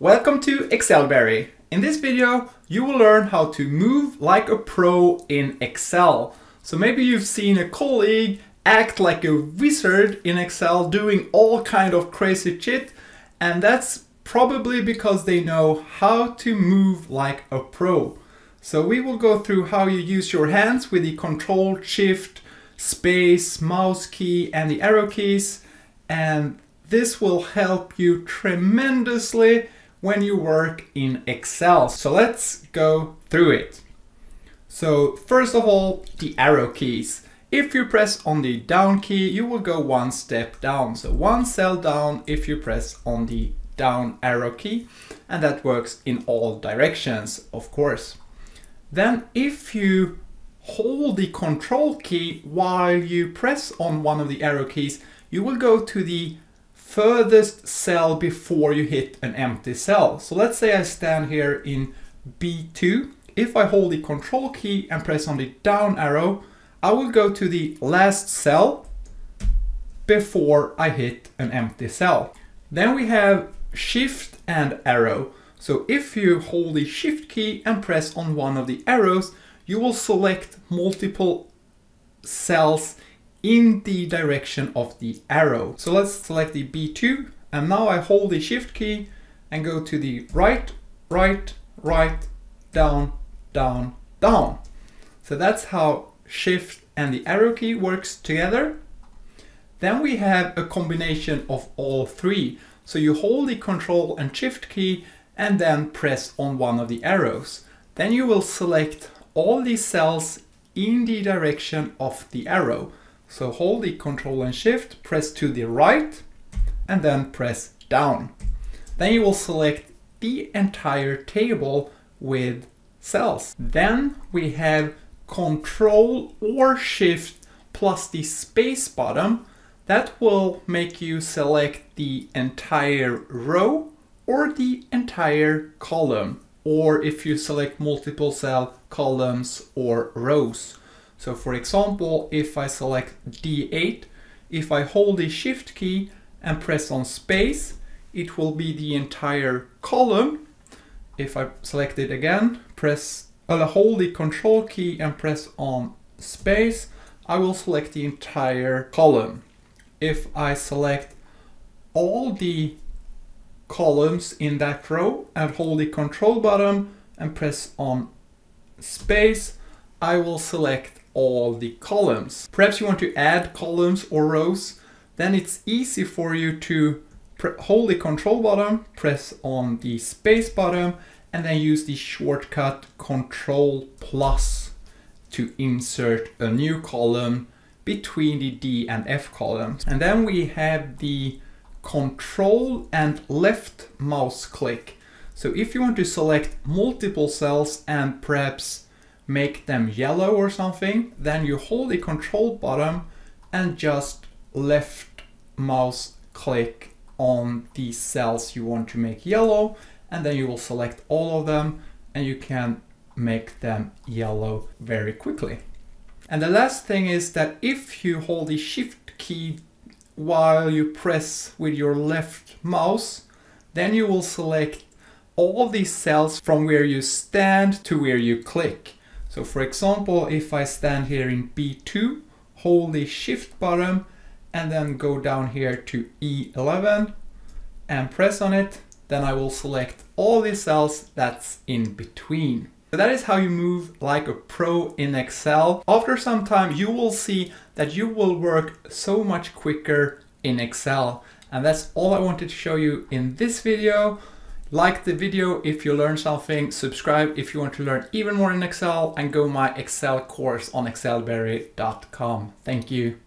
Welcome to ExcelBerry. In this video, you will learn how to move like a pro in Excel. So maybe you've seen a colleague act like a wizard in Excel doing all kind of crazy shit, and that's probably because they know how to move like a pro. So we will go through how you use your hands with the Control, Shift, Space, mouse key and the arrow keys, and this will help you tremendously when you work in Excel. So let's go through it. So first of all, the arrow keys. If you press on the down key, you will go one step down. So one cell down if you press on the down arrow key, and that works in all directions, of course. Then if you hold the Control key while you press on one of the arrow keys, you will go to the furthest cell before you hit an empty cell. So let's say I stand here in B2. If I hold the Control key and press on the down arrow, I will go to the last cell before I hit an empty cell. Then we have Shift and arrow. So if you hold the Shift key and press on one of the arrows, you will select multiple cells in the direction of the arrow. So let's select the B2, and now I hold the Shift key and go to the right, down, down, down. So that's how Shift and the arrow key works together. Then we have a combination of all three. So you hold the Control and Shift key and then press on one of the arrows. Then you will select all these cells in the direction of the arrow. So hold the Control and Shift, press to the right, and then press down. Then you will select the entire table with cells. Then we have Control or Shift plus the space button. That will make you select the entire row or the entire column, or if you select multiple cell columns or rows. So for example, if I select D8, if I hold the Shift key and press on space, it will be the entire column. If I select it again, hold the Control key and press on space, I will select the entire column. If I select all the columns in that row and hold the Control button and press on space, I will select all the columns. Perhaps you want to add columns or rows, then it's easy for you to hold the Control button, press on the space button, and then use the shortcut Control plus to insert a new column between the D and F columns. And then we have the Control and left mouse click. So if you want to select multiple cells and perhaps make them yellow or something, then you hold the Control button and just left mouse click on the cells you want to make yellow, and then you will select all of them and you can make them yellow very quickly. And the last thing is that if you hold the Shift key while you press with your left mouse, then you will select all these cells from where you stand to where you click. So for example, if I stand here in B2, hold the Shift button and then go down here to E11 and press on it, then I will select all the cells that's in between. So that is how you move like a pro in Excel. After some time, you will see that you will work so much quicker in Excel. And that's all I wanted to show you in this video. Like the video if you learned something, subscribe if you want to learn even more in Excel, and go my Excel course on excelberry.com. Thank you.